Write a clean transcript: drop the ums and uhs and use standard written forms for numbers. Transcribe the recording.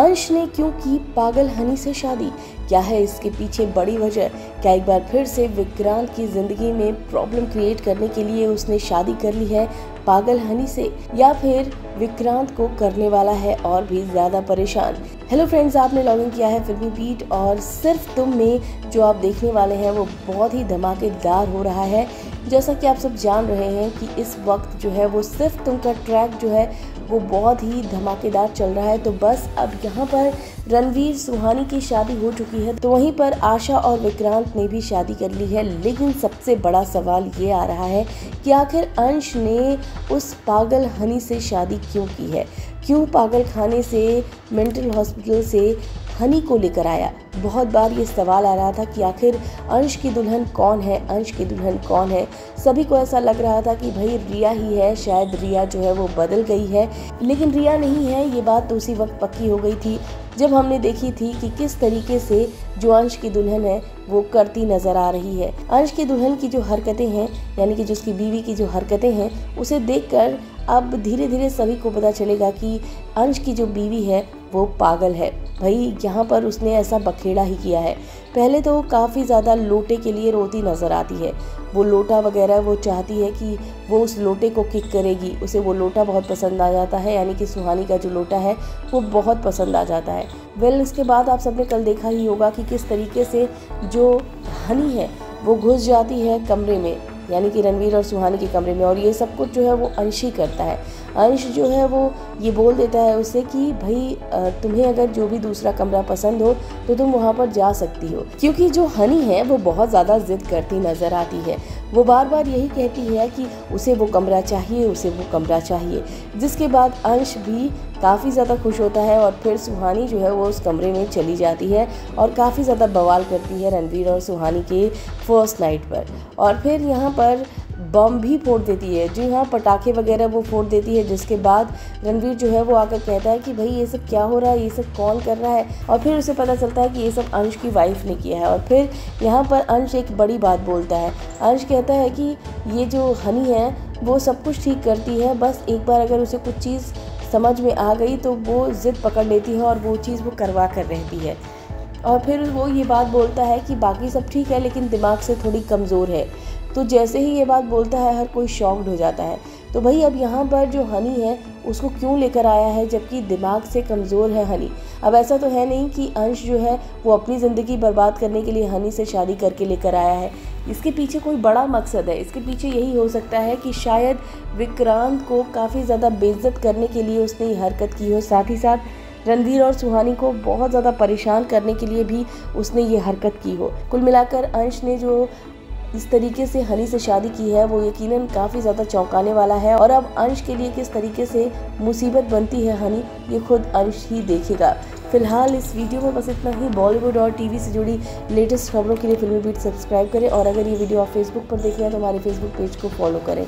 अंश ने क्यों की पागल हनी से शादी, क्या है इसके पीछे बड़ी वजह? क्या एक बार फिर से विक्रांत की जिंदगी में प्रॉब्लम क्रिएट करने के लिए उसने शादी कर ली है पागल हनी से, या फिर विक्रांत को करने वाला है और भी ज्यादा परेशान? हेलो फ्रेंड्स, आपने लॉग इन किया है फिल्मी बीट और सिर्फ तुम में जो आप देखने वाले हैं वो बहुत ही धमाकेदार हो रहा है। जैसा कि आप सब जान रहे हैं कि इस वक्त जो है वो सिर्फ तुम का ट्रैक जो है वो बहुत ही धमाकेदार चल रहा है। तो बस अब यहाँ पर रणवीर सुहानी की शादी हो चुकी है, तो वहीं पर आशा और विक्रांत ने भी शादी कर ली है। लेकिन सबसे बड़ा सवाल ये आ रहा है कि आखिर अंश ने उस पागल हनी से शादी क्यों की है, क्यों पागल खाने से, मेंटल हॉस्पिटल से हनी को लेकर आया? बहुत बार ये सवाल आ रहा था कि आखिर अंश की दुल्हन कौन है, अंश की दुल्हन कौन है। सभी को ऐसा लग रहा था कि भाई रिया ही है, शायद रिया जो है वो बदल गई है, लेकिन रिया नहीं है। ये बात तो उसी वक्त पक्की हो गई थी जब हमने देखी थी कि किस तरीके से जो अंश की दुल्हन है वो करती नजर आ रही है। अंश की दुल्हन की जो हरकतें हैं, यानी कि जो उसकी बीवी की जो हरकतें हैं, उसे देखकर अब धीरे धीरे सभी को पता चलेगा कि अंश की जो बीवी है वो पागल है। भाई यहाँ पर उसने ऐसा बखेड़ा ही किया है। पहले तो वो काफ़ी ज़्यादा लोटे के लिए रोती नज़र आती है, वो लोटा वगैरह वो चाहती है कि वो उस लोटे को किक करेगी, उसे वो लोटा बहुत पसंद आ जाता है, यानी कि सुहानी का जो लोटा है वो बहुत पसंद आ जाता है। वेल, इसके बाद आप सबने कल देखा ही होगा कि किस तरीके से जो हनी है वो घुस जाती है कमरे में, यानी कि रणवीर और सुहानी के कमरे में, और ये सब कुछ जो है वो अंश ही करता है। अंश जो है वो ये बोल देता है उससे कि भाई तुम्हें अगर जो भी दूसरा कमरा पसंद हो तो तुम वहाँ पर जा सकती हो, क्योंकि जो हनी है वो बहुत ज़्यादा जिद करती नज़र आती है। वो बार बार यही कहती है कि उसे वो कमरा चाहिए, उसे वो कमरा चाहिए, जिसके बाद अंश भी काफ़ी ज़्यादा खुश होता है और फिर सुहानी जो है वो उस कमरे में चली जाती है और काफ़ी ज़्यादा बवाल करती है रणवीर और सुहानी के फर्स्ट नाइट पर। और फिर यहाँ पर बम भी फोड़ देती है, जी हाँ, पटाखे वगैरह वो फोड़ देती है, जिसके बाद रणवीर जो है वो आकर कहता है कि भाई ये सब क्या हो रहा है, ये सब कौन कर रहा है? और फिर उसे पता चलता है कि ये सब अंश की वाइफ ने किया है। और फिर यहाँ पर अंश एक बड़ी बात बोलता है। अंश कहता है कि ये जो हनी है वो सब कुछ ठीक करती है, बस एक बार अगर उसे कुछ चीज़ समझ में आ गई तो वो ज़िद पकड़ लेती है और वो चीज़ वो करवा कर रहती है। और फिर वो ये बात बोलता है कि बाकी सब ठीक है लेकिन दिमाग से थोड़ी कमज़ोर है। तो जैसे ही ये बात बोलता है हर कोई शॉक्ड हो जाता है। तो भाई अब यहाँ पर जो हनी है उसको क्यों लेकर आया है जबकि दिमाग से कमज़ोर है हनी? अब ऐसा तो है नहीं कि अंश जो है वो अपनी ज़िंदगी बर्बाद करने के लिए हनी से शादी करके लेकर आया है। इसके पीछे कोई बड़ा मकसद है। इसके पीछे यही हो सकता है कि शायद विक्रांत को काफ़ी ज़्यादा बेइज्जत करने के लिए उसने ये हरकत की हो, साथ ही साथ रणवीर और सुहानी को बहुत ज़्यादा परेशान करने के लिए भी उसने ये हरकत की हो। कुल मिलाकर अंश ने जो इस तरीके से हनी से शादी की है वो यकीनन काफ़ी ज़्यादा चौंकाने वाला है। और अब अंश के लिए किस तरीके से मुसीबत बनती है हनी, ये खुद अंश ही देखेगा। फिलहाल इस वीडियो में बस इतना ही। बॉलीवुड और टीवी से जुड़ी लेटेस्ट खबरों के लिए फिल्मी बीट सब्सक्राइब करें, और अगर ये वीडियो आप फेसबुक पर देखें तो हमारे फेसबुक पेज को फॉलो करें।